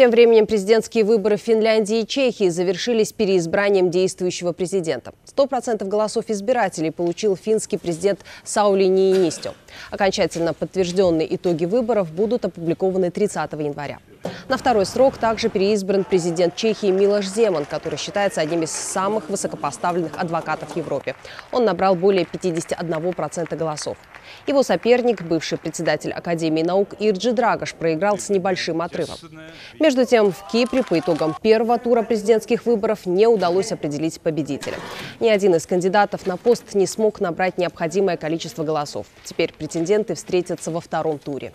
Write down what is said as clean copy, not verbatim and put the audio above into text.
Тем временем президентские выборы в Финляндии и Чехии завершились переизбранием действующего президента. 100% голосов избирателей получил финский президент Саули Ниинистё. Окончательно подтвержденные итоги выборов будут опубликованы 30 января. На второй срок также переизбран президент Чехии Милош Земан, который считается одним из самых высокопоставленных адвокатов в Европе. Он набрал более 51% голосов. Его соперник, бывший председатель Академии наук Йиржи Драгош, проиграл с небольшим отрывом. Между тем, в Кипре по итогам первого тура президентских выборов не удалось определить победителя. Ни один из кандидатов на пост не смог набрать необходимое количество голосов. Теперь претенденты встретятся во втором туре.